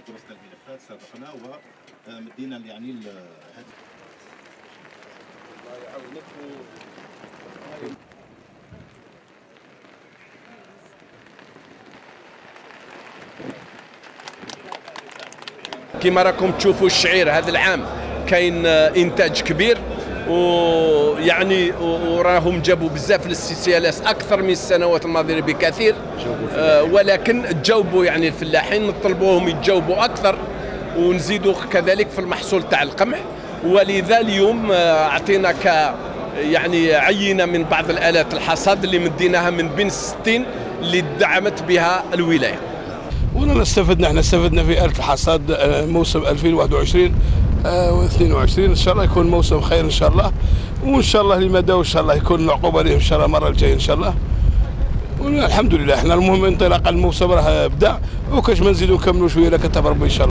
سبقناه، درسنا الملفات سبقناه ومدينا يعني هذا. الله يعاونك. كما راكم تشوفوا الشعير هذا العام كاين انتاج كبير، ويعني وراهم جابوا بزاف الاستسيالات اكثر من السنوات الماضيه بكثير، ولكن تجاوبوا يعني الفلاحين، نطلبوهم يتجاوبوا اكثر ونزيدوا كذلك في المحصول تاع القمح. ولذا اليوم اعطينا يعني عينه من بعض الالات الحصاد اللي مديناها من بين 60 اللي دعمت بها الولايه. ورانا استفدنا، احنا استفدنا في آلة الحصاد موسم 2021 و22 ان شاء الله يكون موسم خير ان شاء الله، وان شاء الله لما داو ان شاء الله يكون العقوبه لهم ان شاء الله المره الجايه ان شاء الله. والحمد لله احنا المهم انطلاق الموسم راه بدا، وكاش ما نزيدو نكملو شويه لك تبربي ان شاء الله.